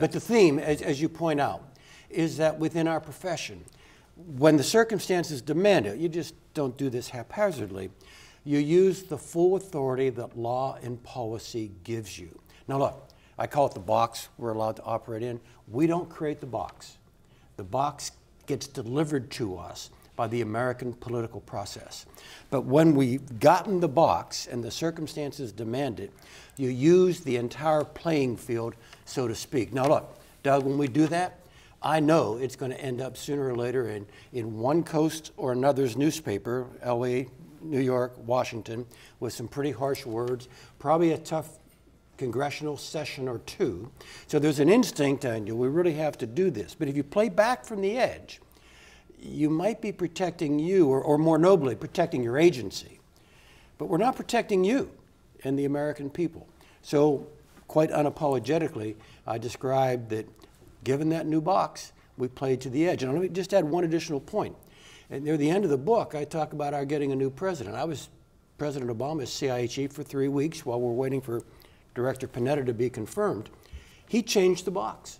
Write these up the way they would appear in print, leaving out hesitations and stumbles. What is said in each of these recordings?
But the theme, as you point out, is that within our profession, when the circumstances demand it, you just don't do this haphazardly. You use the full authority that law and policy gives you. Now look, I call it the box we're allowed to operate in. We don't create the box. The box gets delivered to us by the American political process. But when we've gotten the box and the circumstances demand it, you use the entire playing field, so to speak. Now look, Doug, when we do that, I know it's going to end up sooner or later in one coast or another's newspaper, LA, New York, Washington, with some pretty harsh words, probably a tough congressional session or two. So there's an instinct on you, we really have to do this. But if you play back from the edge, you might be protecting you, or more nobly, protecting your agency. But we're not protecting you and the American people. So quite unapologetically, I described that given that new box, we played to the edge. And let me just add one additional point. And near the end of the book, I talk about our getting a new president. I was President Obama's CIA chief for 3 weeks while we're waiting for Director Panetta to be confirmed. He changed the box.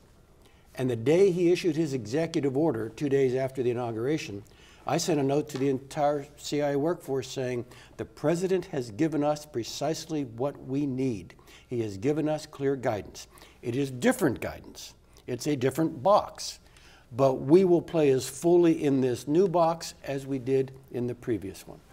And the day he issued his executive order, 2 days after the inauguration, I sent a note to the entire CIA workforce saying, the president has given us precisely what we need. He has given us clear guidance. It is different guidance. It's a different box. But we will play as fully in this new box as we did in the previous one.